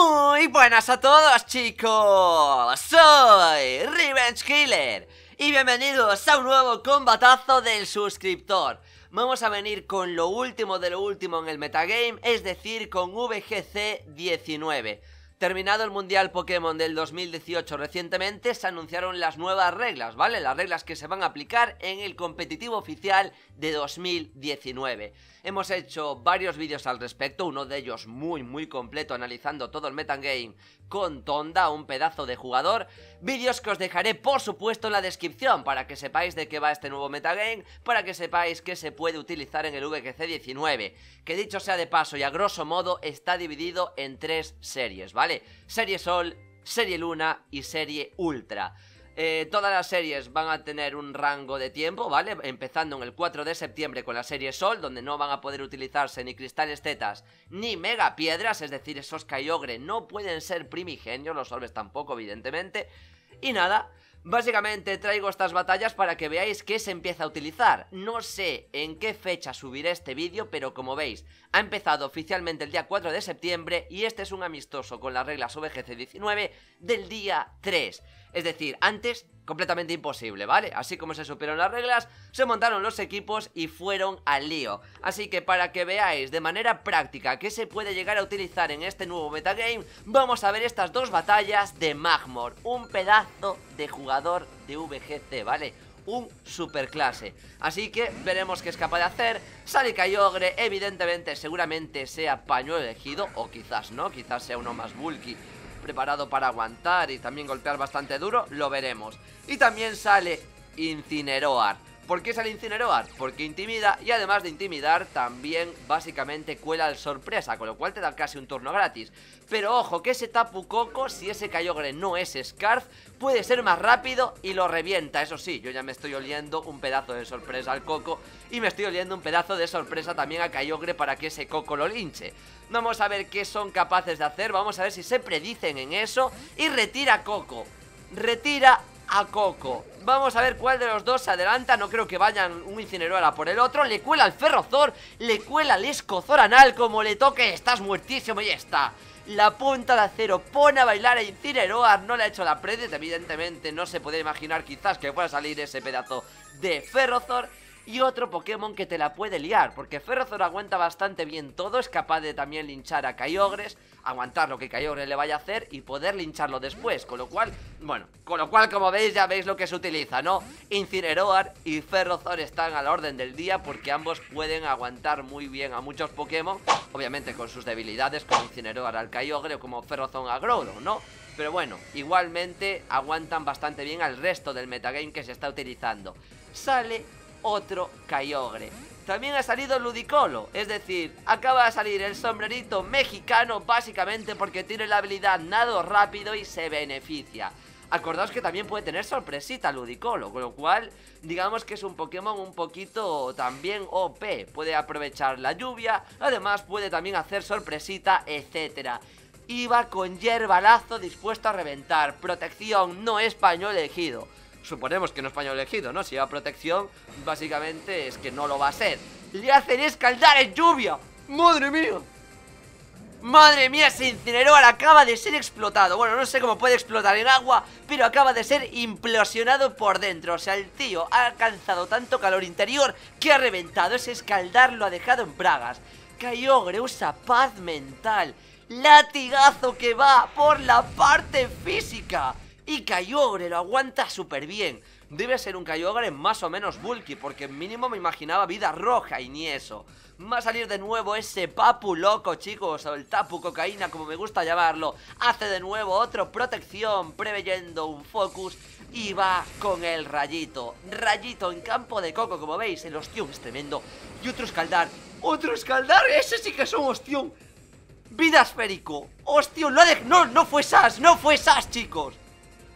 Muy buenas a todos, chicos. Soy Revenge Killer y bienvenidos a un nuevo combatazo del suscriptor. Vamos a venir con lo último de lo último en el metagame, es decir, con VGC 19. Terminado el mundial Pokémon del 2018 recientemente, se anunciaron las nuevas reglas, ¿vale? Las reglas que se van a aplicar en el competitivo oficial de 2019. Hemos hecho varios vídeos al respecto, uno de ellos muy completo, analizando todo el metagame con Tonda, un pedazo de jugador. Vídeos que os dejaré por supuesto en la descripción para que sepáis de qué va este nuevo metagame, para que sepáis que se puede utilizar en el VGC 19, que dicho sea de paso y a grosso modo está dividido en tres series, ¿vale? Serie Sol, Serie Luna y Serie Ultra. Todas las series van a tener un rango de tiempo, ¿vale? Empezando en el 4 de septiembre con la Serie Sol, donde no van a poder utilizarse ni cristales tetas ni mega piedras, es decir, esos Kyogre no pueden ser primigenios, los orbes tampoco, evidentemente. Y nada, básicamente traigo estas batallas para que veáis que se empieza a utilizar. No sé en qué fecha subiré este vídeo, pero como veis, ha empezado oficialmente el día 4 de septiembre y este es un amistoso con las reglas VGC 19 del día 3. Es decir, antes completamente imposible, ¿vale? Así como se supieron las reglas, se montaron los equipos y fueron al lío. Así que para que veáis de manera práctica qué se puede llegar a utilizar en este nuevo metagame, vamos a ver estas dos batallas de Magmor, un pedazo de jugador de VGC, ¿vale? Un superclase. Así que veremos qué es capaz de hacer. Sale Kyogre, evidentemente, seguramente sea paño elegido, o quizás no, quizás sea uno más bulky, preparado para aguantar y también golpear bastante duro, lo veremos. Y también sale Incineroar. ¿Por qué sale Incineroar? Porque intimida y además de intimidar también básicamente cuela el sorpresa, con lo cual te da casi un turno gratis. Pero ojo que ese Tapu Koko, si ese Kyogre no es Scarf, puede ser más rápido y lo revienta. Eso sí, yo ya me estoy oliendo un pedazo de sorpresa al Coco y me estoy oliendo un pedazo de sorpresa también a Kyogre para que ese Coco lo linche. Vamos a ver qué son capaces de hacer, vamos a ver si se predicen en eso. Y retira a Coco, retira a Coco. Vamos a ver cuál de los dos se adelanta. No creo que vayan un Incineroar por el otro. Le cuela el Ferrothorn, le cuela el escozor anal. Como le toque, estás muertísimo. Y está la punta de acero. Pone a bailar a Incineroar. No le ha hecho la predict, evidentemente no se podía imaginar quizás que pueda salir ese pedazo de Ferrothorn. Y otro Pokémon que te la puede liar, porque Ferrothorn aguanta bastante bien todo, es capaz de también linchar a Kyogres, aguantar lo que Kyogre le vaya a hacer y poder lincharlo después, con lo cual, bueno, como veis, ya veis lo que se utiliza, ¿no? Incineroar y Ferrothorn están a la orden del día porque ambos pueden aguantar muy bien a muchos Pokémon, obviamente con sus debilidades, como Incineroar al Kyogre o como Ferrothorn a Groudon, ¿no? Pero bueno, igualmente aguantan bastante bien al resto del metagame que se está utilizando. Sale otro Kyogre. También ha salido Ludicolo, es decir, acaba de salir el sombrerito mexicano, básicamente porque tiene la habilidad nado rápido y se beneficia. Acordaos que también puede tener sorpresita Ludicolo, con lo cual digamos que es un Pokémon un poquito también OP. Puede aprovechar la lluvia, además puede también hacer sorpresita, etcétera. Iba con yerbalazo dispuesto a reventar. Protección, no es paño elegido. Suponemos que no es paño elegido, ¿no? Si lleva protección, básicamente es que no lo va a ser. ¡Le hacen escaldar en lluvia! ¡Madre mía! ¡Madre mía! Ese Incineroar acaba de ser explotado. Bueno, no sé cómo puede explotar en agua, pero acaba de ser implosionado por dentro. O sea, el tío ha alcanzado tanto calor interior que ha reventado. Ese escaldar lo ha dejado en bragas. Kyogre usa paz mental. Latigazo que va por la parte física. Y Kyogre lo aguanta súper bien. Debe ser un Kyogre más o menos bulky, porque mínimo me imaginaba vida roja y ni eso. Va a salir de nuevo ese Papu Loco, chicos, o el Tapu Cocaína, como me gusta llamarlo. Hace de nuevo otro protección, preveyendo un Focus, y va con el Rayito. Rayito en campo de Coco, como veis, el ostión es tremendo. Y otro Escaldar, ese sí que es un ostión. Vida esférico, ostión, no fue Sass, chicos.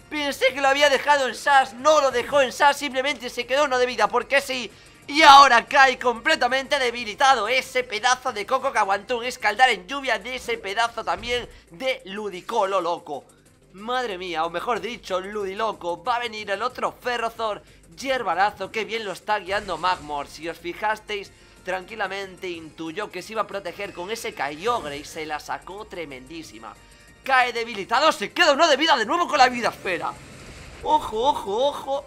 Pensé que lo había dejado en Sass, no lo dejó en Sass, simplemente se quedó uno de vida, porque sí. Y ahora cae completamente debilitado ese pedazo de Coco que aguantó un escaldar en lluvia de ese pedazo también de Ludicolo loco. Madre mía, o mejor dicho, Ludiloco. Va a venir el otro Ferrothorn, yerbarazo, que bien lo está guiando Magmor. Si os fijasteis, tranquilamente intuyó que se iba a proteger con ese Kyogre y se la sacó tremendísima. cae debilitado, se queda uno de vida de nuevo con la vida esfera. Ojo, ojo, ojo.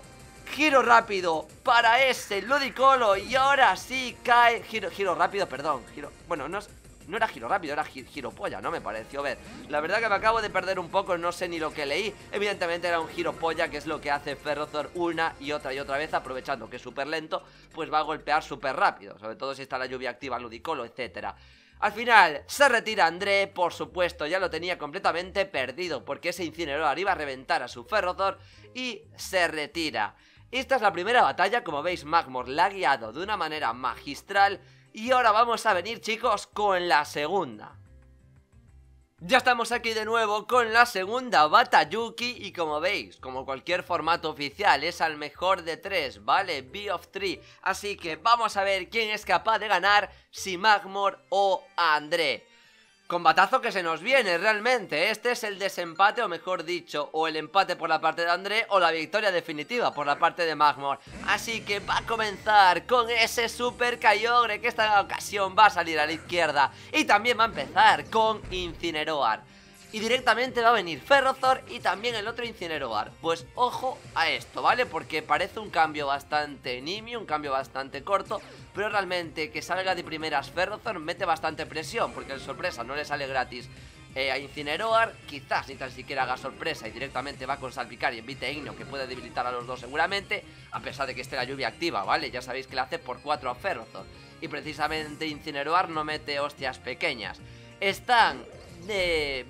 Giro rápido para ese Ludicolo. Y ahora sí cae. Giro rápido, perdón. Bueno, no era giro rápido, era giro polla, ¿no? Me pareció ver. La verdad que me acabo de perder un poco, no sé ni lo que leí. Evidentemente era un giro polla, que es lo que hace Ferrothorn una y otra vez, aprovechando que es súper lento, pues va a golpear súper rápido, sobre todo si está la lluvia activa, Ludicolo, etcétera. Al final se retira André, por supuesto, ya lo tenía completamente perdido, porque ese Incineroar iba a reventar a su Ferrothorn y se retira. Esta es la primera batalla, como veis Magmor la ha guiado de una manera magistral. Y ahora vamos a venir, chicos, con la segunda. Ya estamos aquí de nuevo con la segunda Batayuki. Y como veis, como cualquier formato oficial, es al mejor de tres, ¿vale? B of 3. Así que vamos a ver quién es capaz de ganar, si Magmor o André. Combatazo que se nos viene realmente. Este es el desempate, o mejor dicho, o el empate por la parte de André, o la victoria definitiva por la parte de Magmor. Así que va a comenzar con ese super Kyogre, que esta ocasión va a salir a la izquierda. Y también va a empezar con Incineroar. Y directamente va a venir Ferrothorn y también el otro Incineroar. Pues ojo a esto, ¿vale? Porque parece un cambio bastante nimio, un cambio bastante corto, pero realmente que salga de primeras Ferrothorn mete bastante presión, porque el sorpresa no le sale gratis a Incineroar. Quizás ni tan siquiera haga sorpresa y directamente va con salpicar y envite Igneo, que puede debilitar a los dos seguramente, a pesar de que esté la lluvia activa, ¿vale? Ya sabéis que la hace por 4 a Ferrothorn. Y precisamente Incineroar no mete hostias pequeñas. Están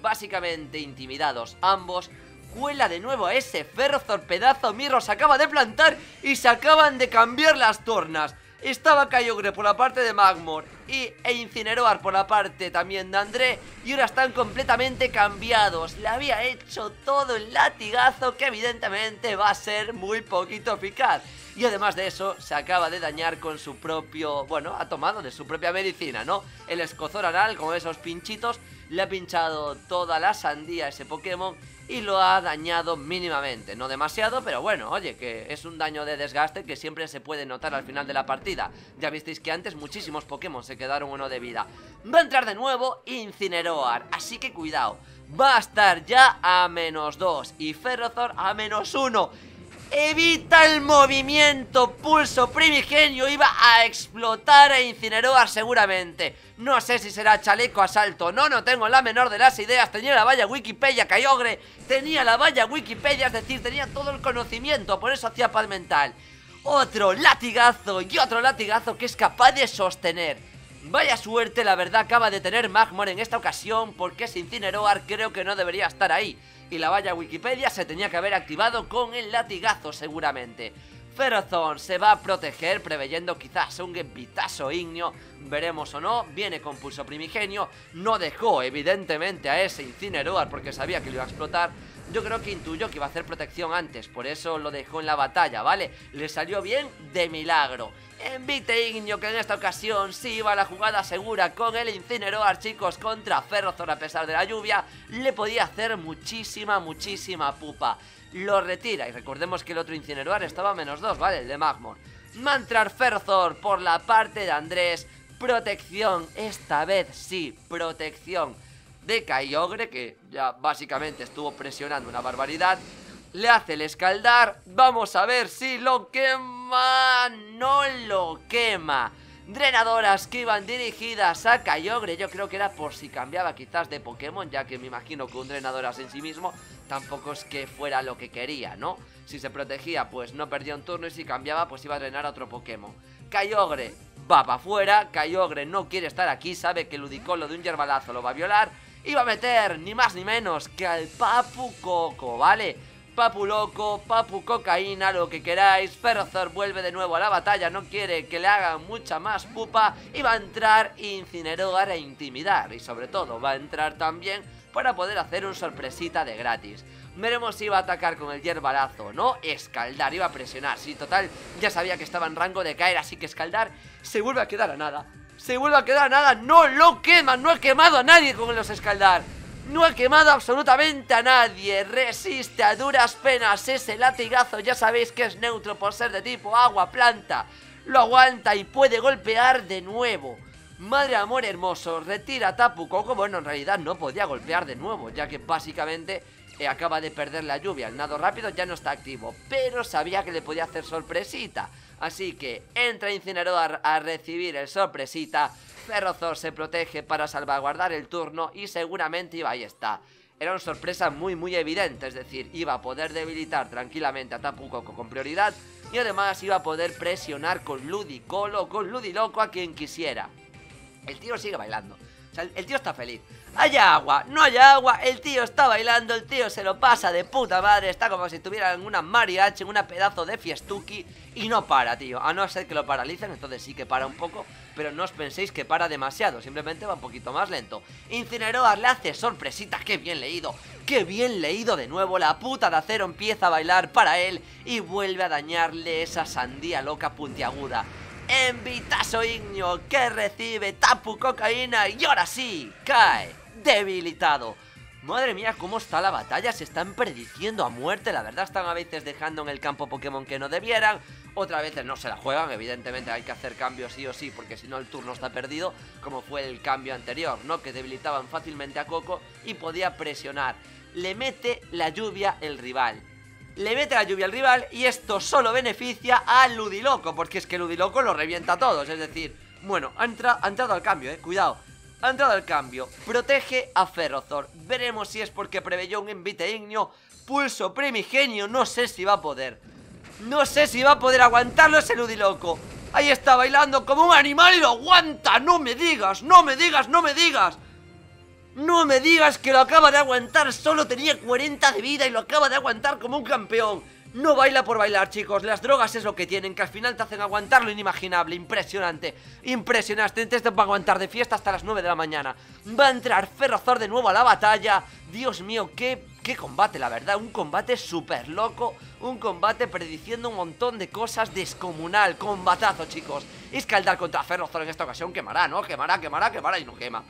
básicamente intimidados ambos. Cuela de nuevo a ese Ferrothorn, pedazo mirro, se acaba de plantar y se acaban de cambiar las tornas. Estaba Kyogre por la parte de Magmor e Incineroar por la parte también de André, y ahora están completamente cambiados. Le había hecho todo el latigazo, que evidentemente va a ser muy poquito eficaz. Y además de eso, se acaba de dañar con su propio... Bueno, ha tomado de su propia medicina, ¿no? El escozor anal, con esos pinchitos, le ha pinchado toda la sandía a ese Pokémon y lo ha dañado mínimamente. No demasiado, pero bueno, oye, que es un daño de desgaste que siempre se puede notar al final de la partida. Ya visteis que antes muchísimos Pokémon se quedaron uno de vida. Va a entrar de nuevo Incineroar, así que cuidado. Va a estar ya a -2 y Ferrothorn a -1. Evita el movimiento, pulso primigenio, iba a explotar a Incineroar seguramente. No sé si será chaleco asalto, no tengo la menor de las ideas. Tenía la valla Wikipedia Kyogre, tenía la valla Wikipedia, es decir, tenía todo el conocimiento, por eso hacía paz mental. Otro latigazo y otro latigazo que es capaz de sostener. Vaya suerte, la verdad, acaba de tener Magmor en esta ocasión, porque ese Incineroar creo que no debería estar ahí. Y la valla Wikipedia se tenía que haber activado con el latigazo seguramente. Ferrothorn se va a proteger, preveyendo quizás un guepitazo ígneo, veremos o no. Viene con pulso primigenio, no dejó evidentemente a ese Incineroar porque sabía que lo iba a explotar. Yo creo que intuyó que iba a hacer protección antes, por eso lo dejó en la batalla, ¿vale? Le salió bien de milagro. Envite Igneo, que en esta ocasión sí iba a la jugada segura con el Incineroar, chicos, contra Ferrothorn. A pesar de la lluvia, le podía hacer muchísima pupa. Lo retira, y recordemos que el otro Incineroar estaba a -2, ¿vale? El de Magmor. Va a entrar Ferrothorn por la parte de Andrés. Protección, esta vez sí, protección de Kyogre, que ya básicamente estuvo presionando una barbaridad. Le hace el escaldar, vamos a ver si lo quema. No lo quema. Drenadoras que iban dirigidas a Kyogre, yo creo que era por si cambiaba quizás de Pokémon, ya que me imagino que un drenadoras en sí mismo tampoco es que fuera lo que quería, ¿no? Si se protegía, pues no perdía un turno, y si cambiaba, pues iba a drenar a otro Pokémon. Kyogre va para afuera, Kyogre no quiere estar aquí, sabe que Ludicolo de un yerbalazo lo va a violar. Iba a meter ni más ni menos que al Tapu Koko, ¿vale? Tapu Loco, Tapu Cocaína, lo que queráis. Ferrothorn vuelve de nuevo a la batalla, no quiere que le hagan mucha más pupa. Y va a entrar Incineroar a intimidar, y sobre todo va a entrar también para poder hacer un sorpresita de gratis. Veremos si iba a atacar con el hierbalazo, ¿no? Escaldar, iba a presionar, sí, total, ya sabía que estaba en rango de caer, así que escaldar. Se vuelve a quedar a nada. Se vuelve a quedar nada, no lo quema, no ha quemado a nadie con los escaldar. No ha quemado absolutamente a nadie. Resiste a duras penas ese latigazo, ya sabéis que es neutro por ser de tipo agua, planta. Lo aguanta y puede golpear de nuevo. Madre amor hermoso, retira Tapu Koko. Bueno, en realidad no podía golpear de nuevo, ya que básicamente acaba de perder la lluvia. El nado rápido ya no está activo, pero sabía que le podía hacer sorpresita. Así que entra Incineroar a recibir el sorpresita. Ferrothorn se protege para salvaguardar el turno y seguramente iba, ahí está. Era una sorpresa muy evidente, es decir, iba a poder debilitar tranquilamente a Tapu Koko con prioridad y además iba a poder presionar con Ludicolo, con Ludiloco a quien quisiera. El tío sigue bailando, o sea, el tío está feliz. Haya agua, no haya agua, el tío está bailando, el tío se lo pasa de puta madre, está como si estuviera en una mariachi, en una pedazo de fiestuki y no para, tío, a no ser que lo paralicen, entonces sí que para un poco, pero no os penséis que para demasiado, simplemente va un poquito más lento. Incineroar le hace sorpresita, qué bien leído de nuevo, la puta de acero empieza a bailar para él y vuelve a dañarle esa sandía loca puntiaguda. Envitazo Ignio que recibe Tapu Cocaína y ahora sí, cae debilitado. Madre mía, cómo está la batalla, se están prediciendo a muerte, la verdad están a veces dejando en el campo Pokémon que no debieran, otras veces no se la juegan, evidentemente hay que hacer cambios sí o sí, porque si no el turno está perdido, como fue el cambio anterior, ¿no? Que debilitaban fácilmente a Coco y podía presionar. Le mete la lluvia el rival. Le mete la lluvia al rival y esto solo beneficia al Ludiloco, porque es que Ludiloco lo revienta a todos, es decir, bueno, ha entrado al cambio, cuidado, ha entrado al cambio, protege a Ferrothorn, veremos si es porque preveyó un envite ignio, pulso primigenio, no sé si va a poder, no sé si va a poder aguantarlo ese Ludiloco, ahí está bailando como un animal y lo aguanta, no me digas. No me digas que lo acaba de aguantar, solo tenía 40 de vida y lo acaba de aguantar como un campeón. No baila por bailar, chicos, las drogas es lo que tienen, que al final te hacen aguantar lo inimaginable, impresionante, te va a aguantar de fiesta hasta las 9 de la mañana. Va a entrar Ferrothorn de nuevo a la batalla, Dios mío, qué combate, la verdad, un combate súper loco, un combate prediciendo un montón de cosas descomunal, combatazo, chicos. Escaldar contra Ferrothorn en esta ocasión quemará, ¿no? Quemará y no quema.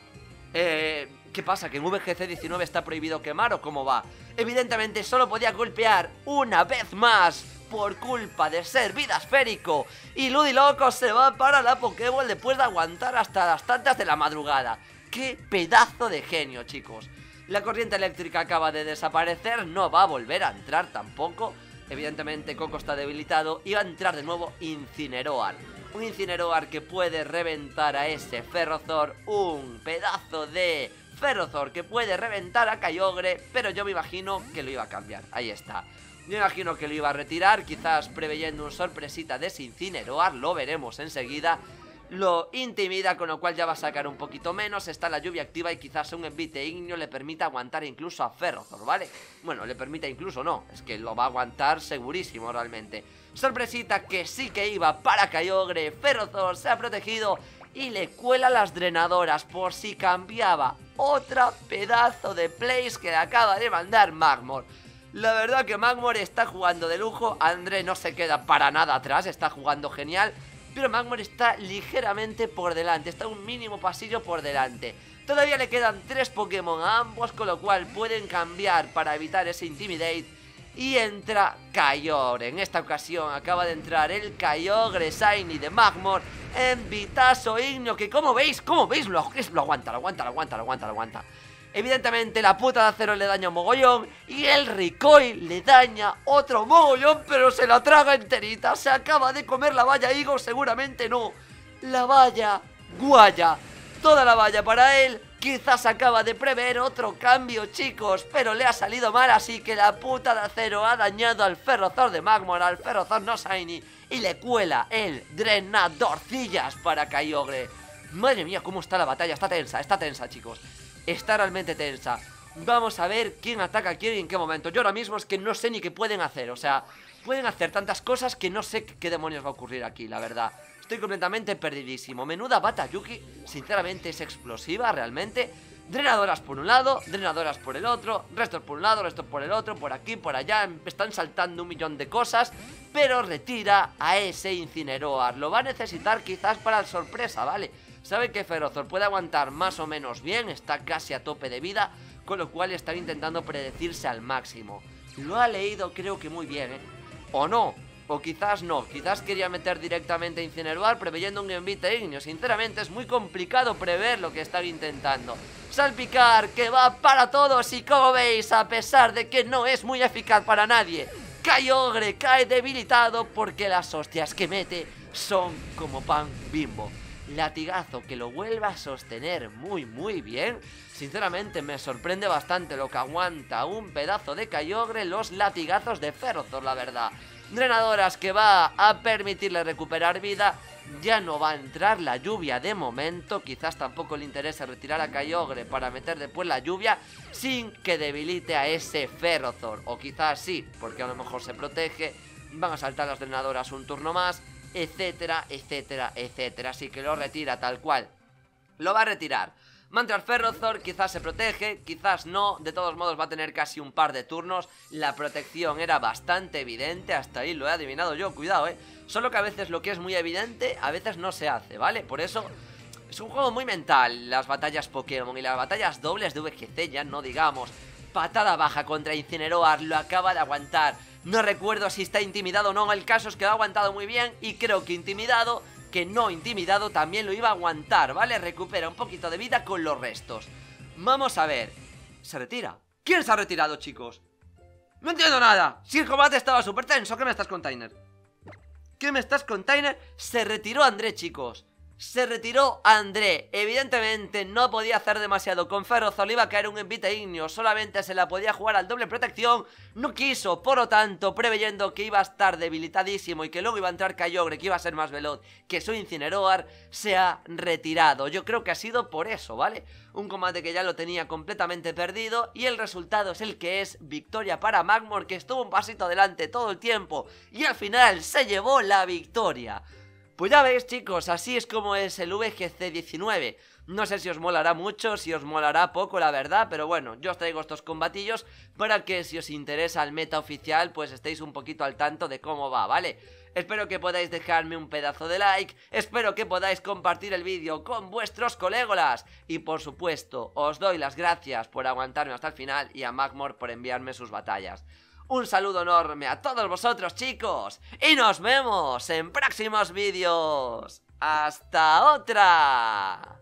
¿Qué pasa? ¿Que en VGC 19 está prohibido quemar o cómo va? Evidentemente solo podía golpear una vez más por culpa de ser vida esférico. Y Ludiloco se va para la Pokéball después de aguantar hasta las tantas de la madrugada. ¡Qué pedazo de genio, chicos! La corriente eléctrica acaba de desaparecer, no va a volver a entrar tampoco. Evidentemente Coco está debilitado y va a entrar de nuevo Incineroar. Un Incineroar que puede reventar a ese Ferrothorn, un pedazo de... Ferrothorn que puede reventar a Kyogre, pero yo me imagino que lo iba a cambiar, ahí está. Yo me imagino que lo iba a retirar, quizás preveyendo un sorpresita de Incineroar, lo veremos enseguida. Lo intimida, con lo cual ya va a sacar un poquito menos, está la lluvia activa y quizás un envite ignio le permita aguantar incluso a Ferrothorn, ¿vale? Bueno, le permita incluso no, es que lo va a aguantar segurísimo realmente. Sorpresita que sí que iba para Kyogre, Ferrothorn se ha protegido y le cuela las drenadoras por si cambiaba. Otra pedazo de plays que le acaba de mandar Magmor. La verdad que Magmor está jugando de lujo, André no se queda para nada atrás, está jugando genial, pero Magmor está ligeramente por delante, está un mínimo pasillo por delante. Todavía le quedan 3 Pokémon a ambos, con lo cual pueden cambiar para evitar ese Intimidate. Y entra Kyogre, en esta ocasión acaba de entrar el Kyogre Shiny de Magmor. Envitazo ignio que como veis lo aguanta. Evidentemente la puta de acero le daña un mogollón y el recoil le daña otro mogollón, pero se la traga enterita. Se acaba de comer la valla Igo, seguramente no. La valla guaya, toda la valla para él. Quizás acaba de prever otro cambio, chicos, pero le ha salido mal, así que la puta de acero ha dañado al Ferrothorn de Magmor, al Ferrothorn no shiny, y le cuela el drenadorcillas para Kyogre. Madre mía, cómo está la batalla, está tensa, chicos, está realmente tensa. Vamos a ver quién ataca a quién y en qué momento. Yo ahora mismo es que no sé ni qué pueden hacer, o sea, pueden hacer tantas cosas que no sé qué demonios va a ocurrir aquí, la verdad. Estoy completamente perdidísimo. Menuda Batayuki, sinceramente es explosiva realmente. Drenadoras por un lado, drenadoras por el otro, restos por un lado, restos por el otro, por aquí, por allá. Están saltando un millón de cosas, pero retira a ese Incineroar. Lo va a necesitar quizás para la sorpresa, ¿vale? Sabe que Ferrothorn puede aguantar más o menos bien, está casi a tope de vida, con lo cual están intentando predecirse al máximo. Lo ha leído creo que muy bien, ¿eh? ¿O no? O quizás no, quizás quería meter directamente a Incineroar preveyendo un envite ígneo. Sinceramente es muy complicado prever lo que están intentando. Salpicar que va para todos y como veis, a pesar de que no es muy eficaz para nadie, Kyogre cae debilitado porque las hostias que mete son como pan bimbo. Latigazo que lo vuelva a sostener muy bien. Sinceramente me sorprende bastante lo que aguanta un pedazo de Kyogre los latigazos de Ferrothorn, la verdad. Drenadoras que va a permitirle recuperar vida. Ya no va a entrar la lluvia de momento. Quizás tampoco le interese retirar a Kyogre para meter después la lluvia sin que debilite a ese Ferrothorn. O quizás sí, porque a lo mejor se protege. Van a saltar las drenadoras un turno más, etcétera, etcétera, etcétera. Así que lo retira tal cual. Lo va a retirar. Va a entrar Ferrothorn, quizás se protege, quizás no. De todos modos va a tener casi un par de turnos. La protección era bastante evidente. Hasta ahí lo he adivinado yo, cuidado, Solo que a veces lo que es muy evidente, a veces no se hace, ¿vale? Por eso es un juego muy mental, las batallas Pokémon y las batallas dobles de VGC, ya no digamos. Patada baja contra Incineroar, lo acaba de aguantar. No recuerdo si está intimidado o no, el caso es que lo ha aguantado muy bien y creo que intimidado, que no intimidado, también lo iba a aguantar, ¿vale? Recupera un poquito de vida con los restos. Vamos a ver, se retira. ¿Quién se ha retirado, chicos? No entiendo nada, si el combate estaba súper tenso, ¿qué me estás, container? ¿Qué me estás, container? Se retiró André, chicos. Se retiró André, evidentemente no podía hacer demasiado con Ferrothorn, iba a caer un envite ígneo, solamente se la podía jugar al doble protección, no quiso, por lo tanto, preveyendo que iba a estar debilitadísimo y que luego iba a entrar Kyogre, que iba a ser más veloz que su Incineroar, se ha retirado. Yo creo que ha sido por eso, ¿vale? Un combate que ya lo tenía completamente perdido y el resultado es el que es, victoria para Magmor, que estuvo un pasito adelante todo el tiempo y al final se llevó la victoria. Pues ya veis, chicos, así es como es el VGC 19. No sé si os molará mucho, si os molará poco, la verdad, pero bueno, yo os traigo estos combatillos para que si os interesa el meta oficial, pues estéis un poquito al tanto de cómo va, ¿vale? Espero que podáis dejarme un pedazo de like, espero que podáis compartir el vídeo con vuestros colegas y por supuesto, os doy las gracias por aguantarme hasta el final y a Magmor por enviarme sus batallas. Un saludo enorme a todos vosotros, chicos, y nos vemos en próximos vídeos. ¡Hasta otra!